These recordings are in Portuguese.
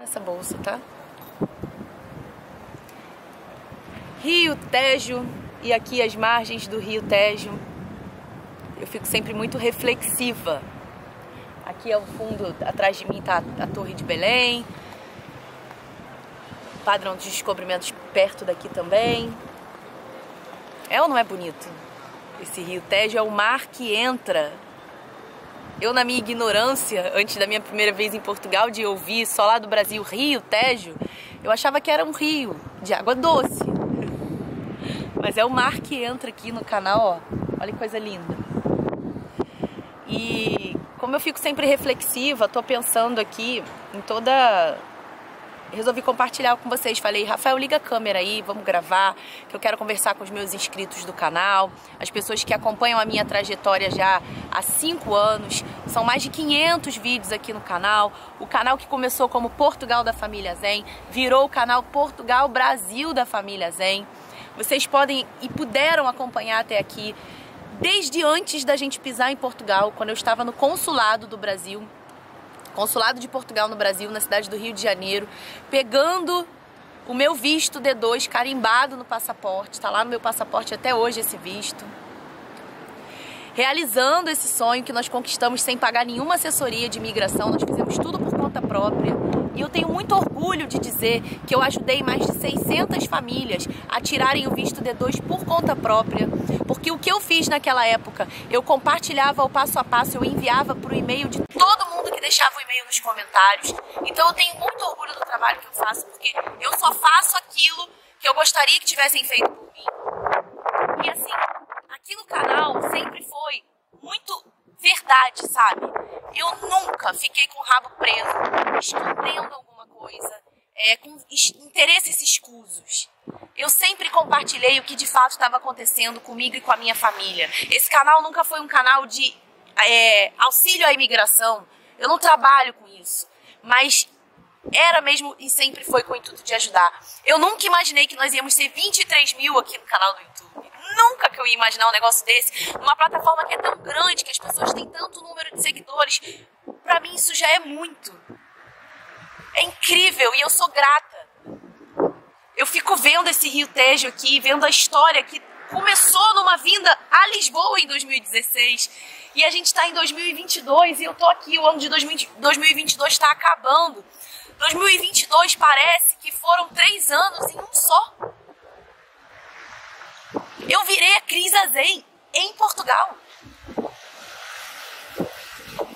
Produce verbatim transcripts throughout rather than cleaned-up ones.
nessa bolsa, tá? Rio Tejo, e aqui as margens do Rio Tejo. Eu fico sempre muito reflexiva. Aqui ao fundo, atrás de mim, tá a Torre de Belém. Padrão de Descobrimentos perto daqui também. É ou não é bonito? Esse Rio Tejo é o mar que entra. Eu, na minha ignorância, antes da minha primeira vez em Portugal, de ouvir só lá do Brasil, Rio Tejo, eu achava que era um rio de água doce. Mas é o mar que entra aqui no canal, ó. Olha que coisa linda. E como eu fico sempre reflexiva, tô pensando aqui em toda... Resolvi compartilhar com vocês. Falei, Rafael, liga a câmera aí, vamos gravar, que eu quero conversar com os meus inscritos do canal, as pessoas que acompanham a minha trajetória já há cinco anos. São mais de quinhentos vídeos aqui no canal. O canal que começou como Portugal da Família Azen virou o canal Portugal Brasil da Família Azen. Vocês podem e puderam acompanhar até aqui, desde antes da gente pisar em Portugal, quando eu estava no Consulado do Brasil, Consulado de Portugal no Brasil, na cidade do Rio de Janeiro, pegando o meu visto D dois carimbado no passaporte, está lá no meu passaporte até hoje esse visto, realizando esse sonho que nós conquistamos sem pagar nenhuma assessoria de imigração, nós fizemos tudo por conta própria e eu tenho muito orgulho de dizer que eu ajudei mais de seiscentas famílias a tirarem o visto D dois por conta própria, porque o que eu fiz naquela época, eu compartilhava o passo a passo, eu enviava para o e-mail de todo mundo que deixava o e-mail nos comentários. Então eu tenho muito orgulho do trabalho que eu faço, porque eu só faço aquilo que eu gostaria que tivessem feito por mim. E assim, aqui no canal sempre foi muito verdade, sabe? Eu nunca fiquei com o rabo preso, escondendo alguma coisa, é, com interesses escusos. Eu sempre compartilhei o que de fato estava acontecendo comigo e com a minha família. Esse canal nunca foi um canal de é, auxílio à imigração. Eu não trabalho com isso, mas era mesmo e sempre foi com o intuito de ajudar. Eu nunca imaginei que nós íamos ser vinte e três mil aqui no canal do YouTube. Nunca que eu ia imaginar um negócio desse. Uma plataforma que é tão grande, que as pessoas têm tanto número de seguidores. Pra mim isso já é muito. É incrível e eu sou grata. Eu fico vendo esse Rio Tejo aqui, vendo a história que começou numa vinda a Lisboa em dois mil e dezesseis e a gente está em dois mil e vinte e dois e eu tô aqui, o ano de dois mil e vinte e dois está acabando. dois mil e vinte e dois parece que foram três anos em um só. Eu virei a Cris Azen em Portugal.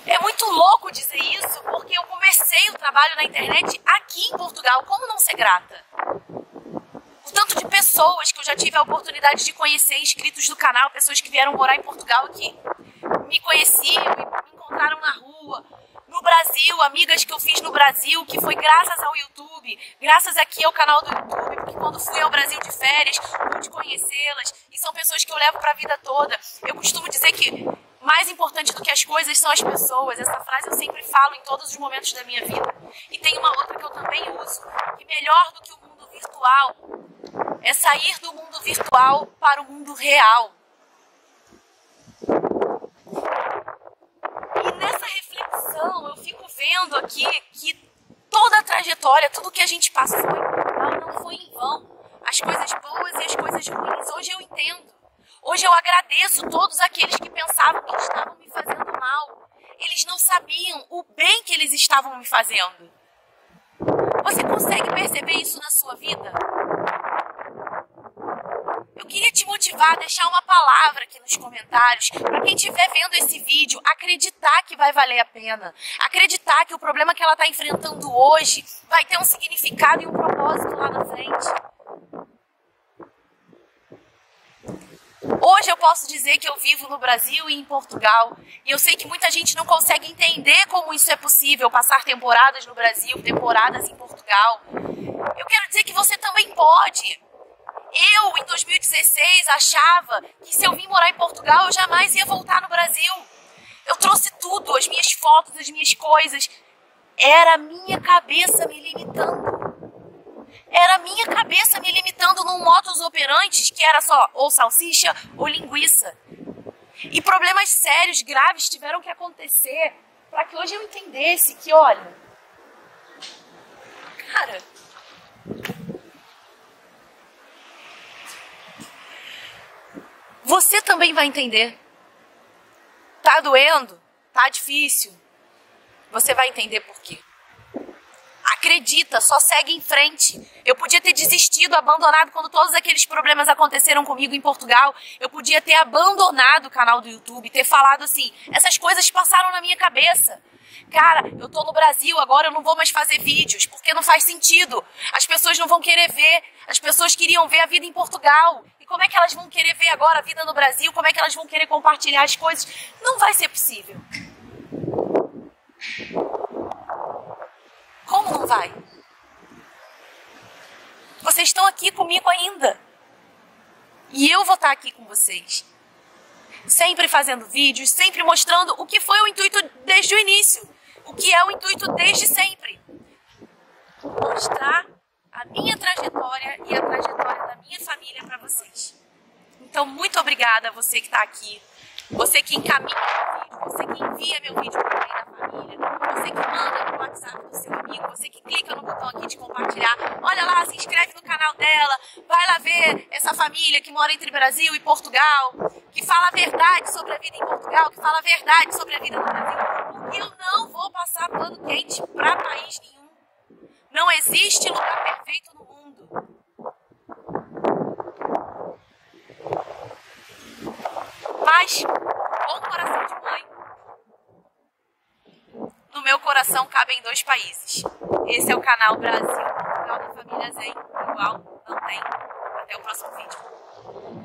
É muito louco dizer isso porque eu comecei o trabalho na internet aqui em Portugal. Como não ser grata? O tanto de pessoas que eu já tive a oportunidade de conhecer, inscritos do canal, pessoas que vieram morar em Portugal e que me conheciam, me encontraram na rua, no Brasil, amigas que eu fiz no Brasil, que foi graças ao YouTube, graças aqui ao canal do YouTube, porque quando fui ao Brasil de férias, pude conhecê-las, e são pessoas que eu levo para a vida toda. Eu costumo dizer que mais importante do que as coisas são as pessoas. Essa frase eu sempre falo em todos os momentos da minha vida. E tem uma outra que eu também uso, que melhor do que o mundo virtual é sair do mundo virtual para o mundo real. E nessa reflexão eu fico vendo aqui que toda a trajetória, tudo que a gente passou em Portugal não foi em vão. As coisas boas e as coisas ruins, hoje eu entendo. Hoje eu agradeço todos aqueles que pensavam que estavam me fazendo mal. Eles não sabiam o bem que eles estavam me fazendo. Você consegue perceber isso na sua vida? Eu queria te motivar a deixar uma palavra aqui nos comentários para quem estiver vendo esse vídeo acreditar que vai valer a pena, acreditar que o problema que ela está enfrentando hoje vai ter um significado e um propósito lá na frente. Hoje eu posso dizer que eu vivo no Brasil e em Portugal e eu sei que muita gente não consegue entender como isso é possível, passar temporadas no Brasil, temporadas em Portugal. Eu quero dizer que você também pode. Eu, em dois mil e dezesseis, achava que se eu vim morar em Portugal, eu jamais ia voltar no Brasil. Eu trouxe tudo, as minhas fotos, as minhas coisas. Era a minha cabeça me limitando. Era a minha cabeça me limitando num modus operandi que era só ou salsicha ou linguiça. E problemas sérios, graves, tiveram que acontecer para que hoje eu entendesse que, olha, cara. Você também vai entender. Tá doendo? Tá difícil? Você vai entender por quê. Acredita, só segue em frente. Eu podia ter desistido, abandonado quando todos aqueles problemas aconteceram comigo em Portugal. Eu podia ter abandonado o canal do YouTube, ter falado assim, essas coisas passaram na minha cabeça. Cara, eu tô no Brasil, agora eu não vou mais fazer vídeos, porque não faz sentido. As pessoas não vão querer ver, as pessoas queriam ver a vida em Portugal. E como é que elas vão querer ver agora a vida no Brasil? Como é que elas vão querer compartilhar as coisas? Não vai ser possível. Como não vai? Vocês estão aqui comigo ainda. E eu vou estar aqui com vocês. Sempre fazendo vídeos, sempre mostrando o que foi o intuito desde o início. O que é o intuito desde sempre. Mostrar a minha trajetória e a trajetória da minha família para vocês. Então, muito obrigada a você que está aqui. Você que encaminha meu vídeo, você que envia meu vídeo para alguém da família, você que manda no WhatsApp do seu amigo, você que clica no botão aqui de compartilhar, olha lá, se inscreve no canal dela, vai lá ver essa família que mora entre Brasil e Portugal, que fala a verdade sobre a vida em Portugal, que fala a verdade sobre a vida no Brasil, porque eu não vou passar pano quente para país nenhum. Não existe lugar perfeito no mundo. Mas, com coração de mãe, no meu coração cabem dois países. Esse é o canal Brasil Portugal da Família Azen. Igual, não tem. Até o próximo vídeo.